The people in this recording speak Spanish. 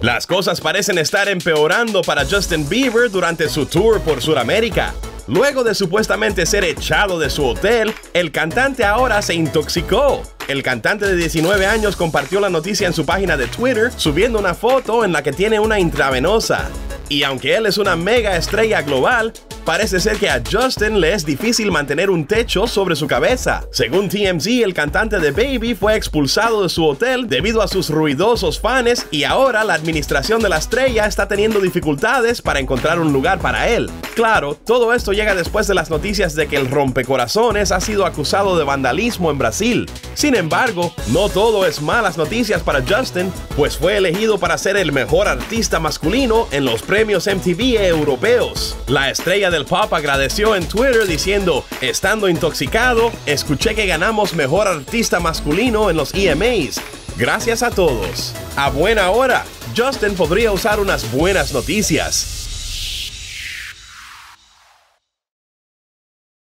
Las cosas parecen estar empeorando para Justin Bieber durante su tour por Sudamérica. Luego de supuestamente ser echado de su hotel, el cantante ahora se intoxicó. El cantante de 19 años compartió la noticia en su página de Twitter, subiendo una foto en la que tiene una intravenosa. Y aunque él es una mega estrella global, parece ser que a Justin le es difícil mantener un techo sobre su cabeza. Según TMZ, el cantante de Baby fue expulsado de su hotel debido a sus ruidosos fans y ahora la administración de la estrella está teniendo dificultades para encontrar un lugar para él. Claro, todo esto llega después de las noticias de que el rompecorazones ha sido acusado de vandalismo en Brasil. Sin embargo, no todo es malas noticias para Justin, pues fue elegido para ser el mejor artista masculino en los premios MTV Europeos. La estrella de el pop agradeció en Twitter diciendo: "Estando intoxicado, escuché que ganamos mejor artista masculino en los EMAs. Gracias a todos. A buena hora, Justin podría usar unas buenas noticias".